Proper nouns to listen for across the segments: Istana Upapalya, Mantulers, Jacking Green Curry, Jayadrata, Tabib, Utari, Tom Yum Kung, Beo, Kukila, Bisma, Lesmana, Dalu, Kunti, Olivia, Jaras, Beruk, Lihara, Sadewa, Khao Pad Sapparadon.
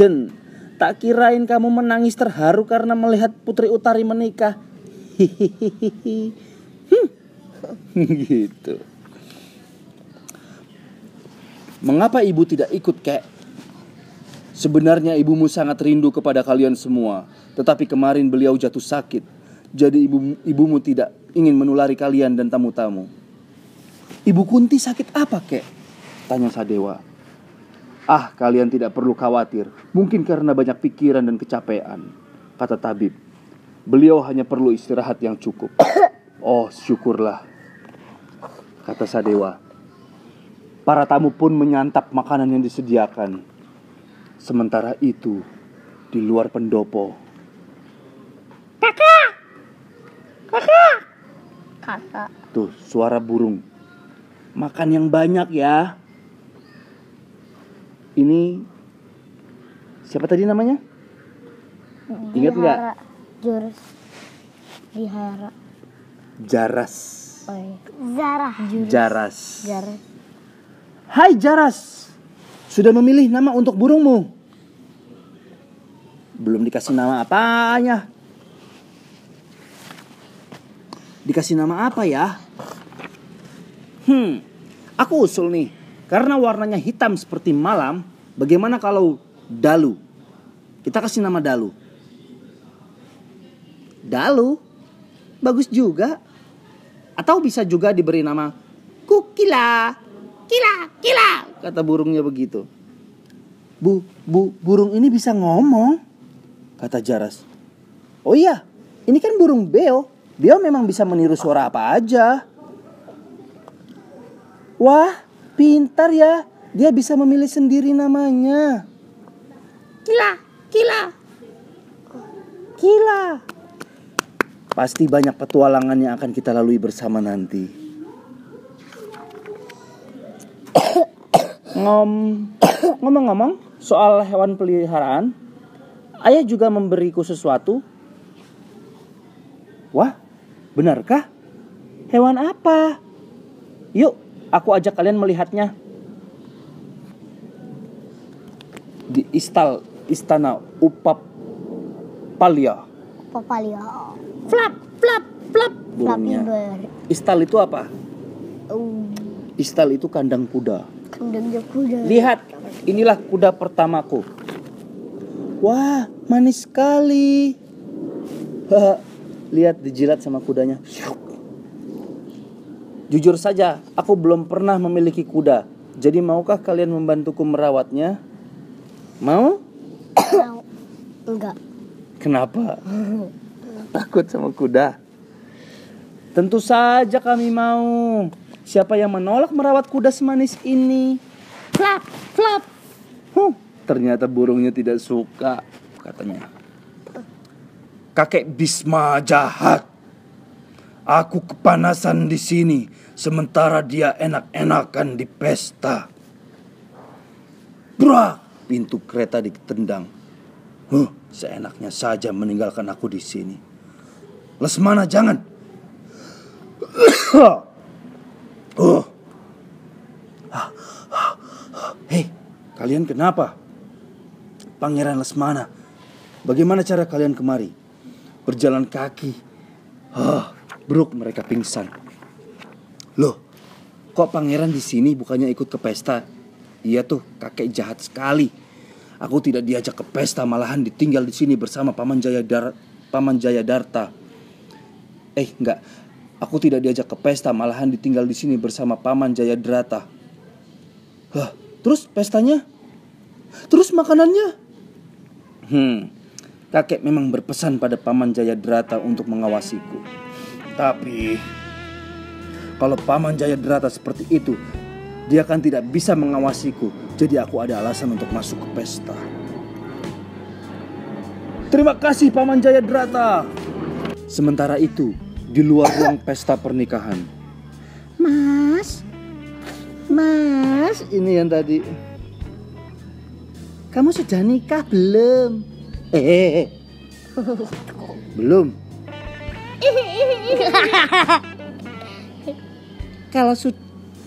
Jen, tak kirain kamu menangis terharu karena melihat Putri Utari menikah. Hihihihi. Gitu. Mengapa ibu tidak ikut, Kek? Sebenarnya ibumu sangat rindu kepada kalian semua, tetapi kemarin beliau jatuh sakit. Jadi ibumu tidak ingin menulari kalian dan tamu-tamu. Ibu Kunti sakit apa, Kek? Tanya Sadewa. Ah, kalian tidak perlu khawatir. Mungkin karena banyak pikiran dan kecapean, kata tabib. Beliau hanya perlu istirahat yang cukup. Oh, syukurlah, kata Sadewa. Para tamu pun menyantap makanan yang disediakan. Sementara itu, di luar pendopo. Kakak! Kakak! Kakak. Tuh, suara burung. Makan yang banyak ya. Ini siapa tadi namanya? Lihara. Ingat nggak? Jaras. Lihara. Jaras. Oh, iya. Jaras. Jaras. Hai Jaras. Sudah memilih nama untuk burungmu? Belum dikasih nama apanya? Dikasih nama apa ya? Aku usul nih. Karena warnanya hitam seperti malam, bagaimana kalau Dalu? Kita kasih nama Dalu. Dalu? Bagus juga. Atau bisa juga diberi nama Kukila. Kila, kila, kata burungnya begitu. Burung ini bisa ngomong, kata Jaras. Oh iya, ini kan burung Beo. Beo memang bisa meniru suara apa aja. Wah, pintar ya. Dia bisa memilih sendiri namanya. Kila, kila. Kila. Pasti banyak petualangan yang akan kita lalui bersama nanti. Ngomong-ngomong soal hewan peliharaan, ayah juga memberiku sesuatu. Wah, benarkah? Hewan apa? Yuk, aku ajak kalian melihatnya. Di Istana Upapalya. Upapalya. Flap, flap, flap. Burungnya. Istal itu apa? Istal itu kandang kuda. Lihat, inilah kuda pertamaku. Wah, manis sekali. Lihat, dijilat sama kudanya. Jujur saja, aku belum pernah memiliki kuda. Jadi maukah kalian membantuku merawatnya? Mau? Enggak. Kenapa? Takut sama kuda? Tentu saja kami mau. Siapa yang menolak merawat kuda semanis ini? Flap, flap. Ternyata burungnya tidak suka, katanya. Kakek Bisma jahat. Aku kepanasan di sini, sementara dia enak-enakan di pesta. Brak! Pintu kereta ditendang. Seenaknya saja meninggalkan aku di sini. Lesmana, jangan. Hei, kalian kenapa? Pangeran Lesmana, bagaimana cara kalian kemari? Berjalan kaki. Beruk, mereka pingsan. Loh, kok pangeran di sini bukannya ikut ke pesta? Iya tuh, kakek jahat sekali. Aku tidak diajak ke pesta, malahan ditinggal di sini bersama Paman Jayadrata. Aku tidak diajak ke pesta, malahan ditinggal di sini bersama Paman Jayadrata. Terus pestanya? Terus makanannya? Kakek memang berpesan pada Paman Jayadrata untuk mengawasiku. Tapi, kalau Paman Jayadrata seperti itu, dia kan tidak bisa mengawasiku. Jadi aku ada alasan untuk masuk ke pesta. Terima kasih Paman Jayadrata. Sementara itu, di luar ruang pesta pernikahan. Mas, ini yang tadi. Kamu sudah nikah belum? Belum.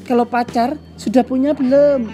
Kalau pacar sudah punya belum?